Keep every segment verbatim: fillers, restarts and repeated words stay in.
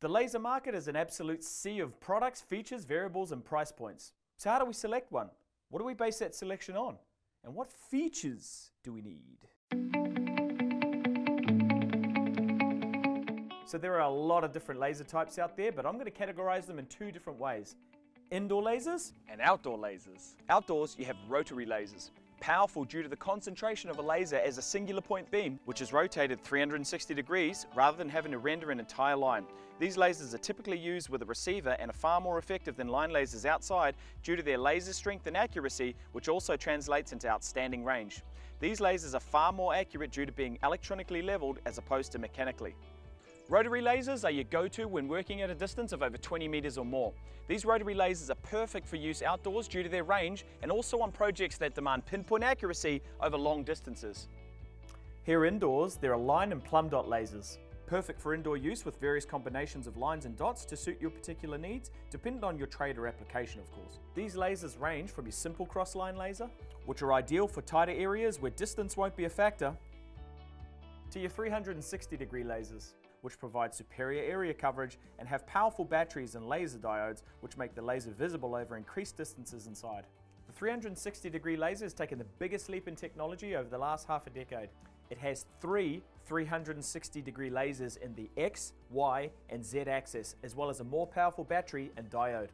The laser market is an absolute sea of products, features, variables and price points. So how do we select one? What do we base that selection on? And what features do we need? So there are a lot of different laser types out there, but I'm going to categorize them in two different ways. Indoor lasers and outdoor lasers. Outdoors, you have rotary lasers, powerful due to the concentration of a laser as a singular point beam, which is rotated three hundred sixty degrees rather than having to render an entire line. These lasers are typically used with a receiver and are far more effective than line lasers outside due to their laser strength and accuracy, which also translates into outstanding range. These lasers are far more accurate due to being electronically leveled as opposed to mechanically. Rotary lasers are your go-to when working at a distance of over twenty meters or more. These rotary lasers are perfect for use outdoors due to their range and also on projects that demand pinpoint accuracy over long distances. Here indoors, there are line and plumb dot lasers, perfect for indoor use with various combinations of lines and dots to suit your particular needs, depending on your trade or application, of course. These lasers range from your simple cross-line laser, which are ideal for tighter areas where distance won't be a factor, to your three hundred sixty degree lasers, which provide superior area coverage and have powerful batteries and laser diodes which make the laser visible over increased distances inside. The three hundred sixty degree laser has taken the biggest leap in technology over the last half a decade. It has three three hundred sixty degree lasers in the X, Y and Z axis, as well as a more powerful battery and diode.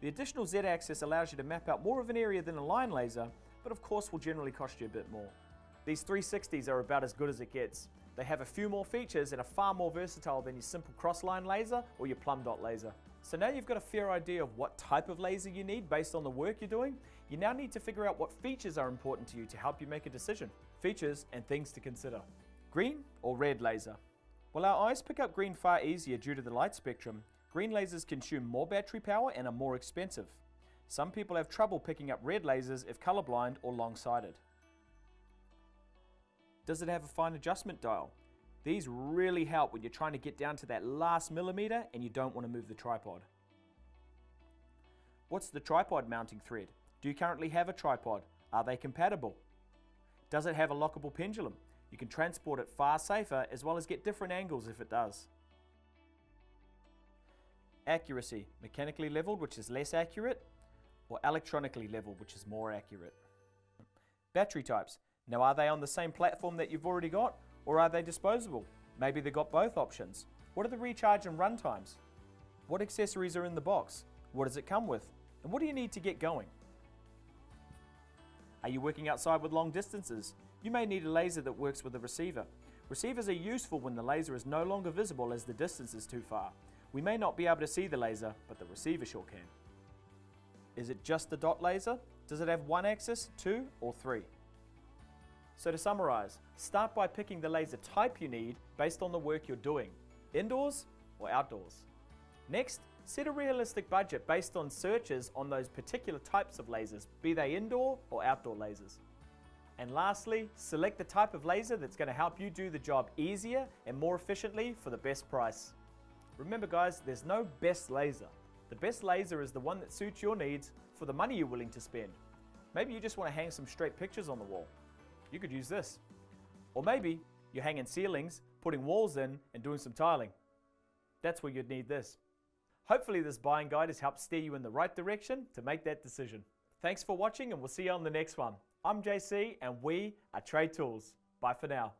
The additional Z axis allows you to map out more of an area than a line laser, but of course will generally cost you a bit more. These three sixties are about as good as it gets. They have a few more features and are far more versatile than your simple cross-line laser or your plumb dot laser. So now you've got a fair idea of what type of laser you need based on the work you're doing. You now need to figure out what features are important to you to help you make a decision. Features and things to consider. Green or red laser? Well, our eyes pick up green far easier due to the light spectrum. Green lasers consume more battery power and are more expensive. Some people have trouble picking up red lasers if colorblind or long-sighted. Does it have a fine adjustment dial? These really help when you're trying to get down to that last millimeter and you don't want to move the tripod. What's the tripod mounting thread? Do you currently have a tripod? Are they compatible? Does it have a lockable pendulum? You can transport it far safer as well as get different angles if it does. Accuracy, mechanically leveled, which is less accurate, or electronically leveled, which is more accurate. Battery types. Now, are they on the same platform that you've already got, or are they disposable? Maybe they've got both options. What are the recharge and run times? What accessories are in the box? What does it come with? And what do you need to get going? Are you working outside with long distances? You may need a laser that works with a receiver. Receivers are useful when the laser is no longer visible as the distance is too far. We may not be able to see the laser, but the receiver sure can. Is it just a dot laser? Does it have one axis, two, or three? So to summarize, start by picking the laser type you need based on the work you're doing, indoors or outdoors. Next, set a realistic budget based on searches on those particular types of lasers, be they indoor or outdoor lasers. And lastly, select the type of laser that's going to help you do the job easier and more efficiently for the best price. Remember guys, there's no best laser. The best laser is the one that suits your needs for the money you're willing to spend. Maybe you just want to hang some straight pictures on the wall. You could use this. Or maybe you're hanging ceilings, putting walls in and doing some tiling. That's where you'd need this. Hopefully this buying guide has helped steer you in the right direction to make that decision. Thanks for watching and we'll see you on the next one. I'm J C and we are Trade Tools. Bye for now.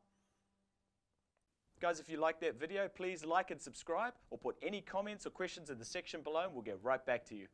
Guys, if you liked that video, please like and subscribe or put any comments or questions in the section below and we'll get right back to you.